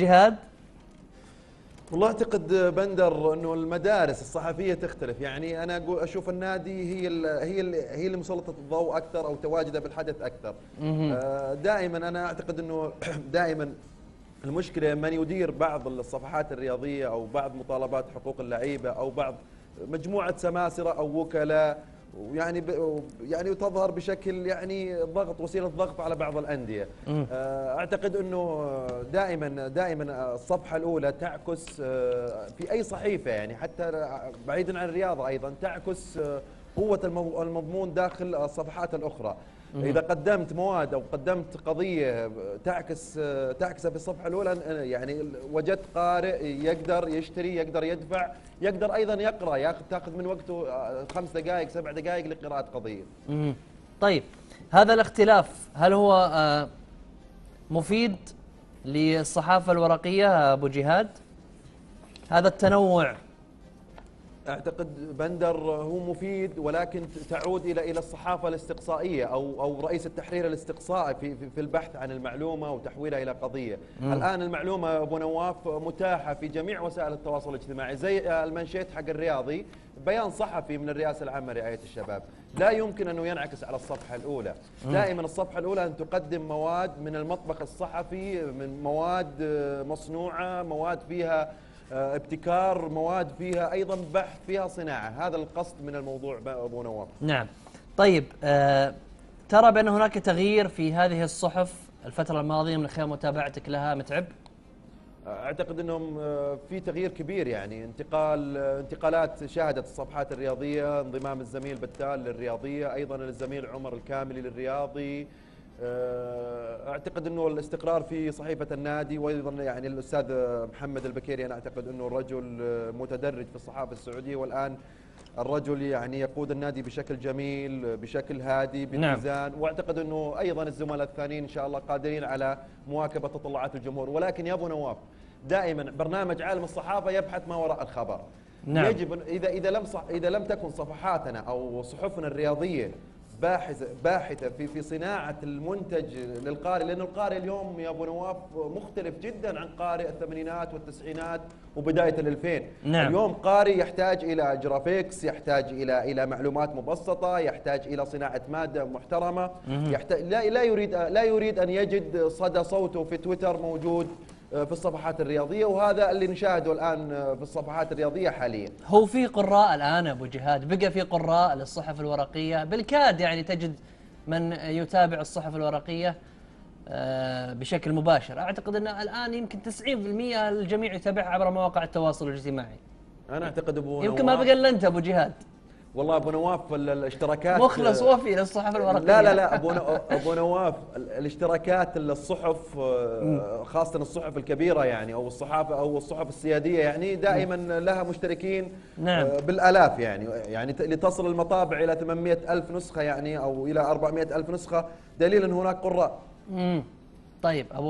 جهاد، والله اعتقد بندر انه المدارس الصحفيه تختلف. يعني انا اشوف النادي هي اللي مسلطه الضوء اكثر او تواجده بالحدث اكثر. دائما انا اعتقد انه دائما المشكله من يدير بعض الصفحات الرياضيه او بعض مطالبات حقوق اللعيبه او بعض مجموعه سماسره او وكلاء، يعني تظهر بشكل يعني ضغط، وسيله ضغط على بعض الانديه. اعتقد انه دائما الصفحه الاولى تعكس في اي صحيفه، يعني حتى بعيدا عن الرياضه ايضا تعكس قوه المضمون داخل الصفحات الاخرى. اذا قدمت مواد او قدمت قضيه تعكسها في الصفحه الاولى، يعني وجدت قارئ يقدر يشتري، يقدر يدفع، يقدر ايضا يقرا، تاخذ من وقته 5 دقائق 7 دقائق لقراءه قضيه. طيب، هذا الاختلاف هل هو مفيد للصحافه الورقيه ابو جهاد؟ هذا التنوع اعتقد بندر هو مفيد، ولكن تعود الى الصحافه الاستقصائيه او رئيس التحرير الاستقصائي في البحث عن المعلومه وتحويلها الى قضيه. الان المعلومه ابو نواف متاحه في جميع وسائل التواصل الاجتماعي، زي المنشيت حق الرياضي بيان صحفي من الرئاسه العامه لرعايه الشباب، لا يمكن انه ينعكس على الصفحه الاولى. دائما الصفحه الاولى ان تقدم مواد من المطبخ الصحفي، من مواد مصنوعه، مواد فيها ابتكار، مواد فيها أيضا بحث، فيها صناعة. هذا القصد من الموضوع أبو نواف. نعم. طيب، ترى بأن هناك تغيير في هذه الصحف الفترة الماضية من خلال متابعتك لها متعب؟ أعتقد أنهم في تغيير كبير، يعني انتقالات شهدت الصفحات الرياضية، انضمام الزميل بتال للرياضية، أيضا الزميل عمر الكاملي للرياضي. اعتقد انه الاستقرار في صحيفه النادي، وايضا يعني الاستاذ محمد البكيري، انا اعتقد انه الرجل متدرج في الصحافه السعوديه، والان الرجل يعني يقود النادي بشكل جميل، بشكل هادي، بميزان. واعتقد انه ايضا الزملاء الثانيين ان شاء الله قادرين على مواكبه تطلعات الجمهور. ولكن يا ابو نواف، دائما برنامج عالم الصحافه يبحث ما وراء الخبر. يجب اذا لم تكن صفحاتنا او صحفنا الرياضيه باحثة في صناعة المنتج للقارئ، لأن القارئ اليوم يا أبو نواف مختلف جدا عن قارئ الثمانينات والتسعينات وبداية 2000. اليوم قارئ يحتاج إلى جرافيكس، يحتاج إلى معلومات مبسطة، يحتاج إلى صناعة مادة محترمة، لا يريد أن يجد صدى صوته في تويتر موجود في الصفحات الرياضية، وهذا اللي نشاهده الآن في الصفحات الرياضية حاليا. هو في قراء الآن أبو جهاد، بقى في قراء للصحف الورقية بالكاد، يعني تجد من يتابع الصحف الورقية بشكل مباشر. أعتقد أن الآن يمكن 90% الجميع يتابعها عبر مواقع التواصل الاجتماعي. أنا أعتقد أبو نواف يمكن ما بقى إلا أنت أبو جهاد. والله أبو نواف الاشتراكات مخلص وفي للصحف الورقية. لا أبو نواف الاشتراكات للصحف، خاصة الصحف الكبيرة يعني أو الصحافة أو الصحف السيادية، يعني دائما لها مشتركين بالآلاف، يعني لتصل المطابع إلى 800,000 نسخة يعني أو إلى 400,000 نسخة، دليل أن هناك قراء. طيب أبو